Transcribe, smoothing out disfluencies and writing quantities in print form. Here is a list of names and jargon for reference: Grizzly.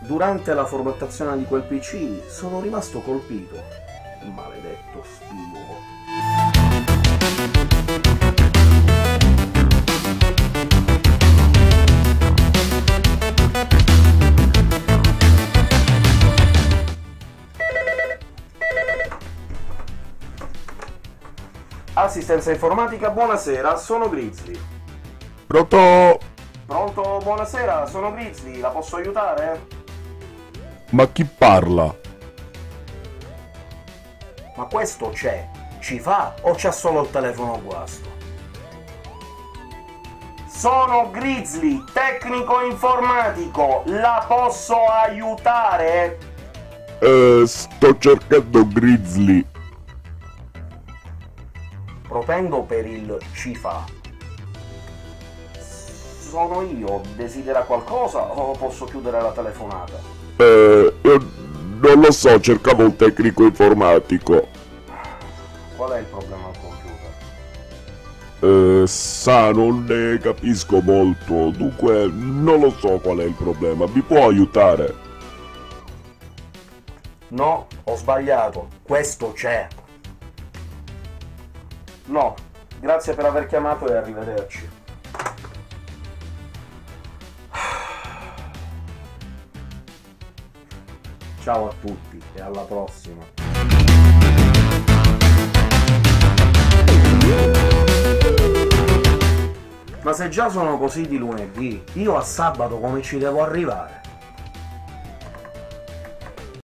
Durante la formattazione di quel PC sono rimasto colpito. Maledetto spio. Assistenza informatica, buonasera, sono Grizzly. Pronto? Pronto, buonasera, sono Grizzly, la posso aiutare? Ma chi parla? Ma questo c'è, ci fa o c'ha solo il telefono guasto? Sono Grizzly, tecnico informatico, la posso aiutare? Sto cercando Grizzly. Propengo per il ci fa. Sono io, desidera qualcosa o posso chiudere la telefonata? Non lo so, cercavo un tecnico informatico. Qual è il problema al computer? Non ne capisco molto, dunque non lo so qual è il problema, mi può aiutare? No, ho sbagliato, questo c'è. No, grazie per aver chiamato e arrivederci. Ciao a tutti e alla prossima. Ma se già sono così di lunedì, io a sabato come ci devo arrivare?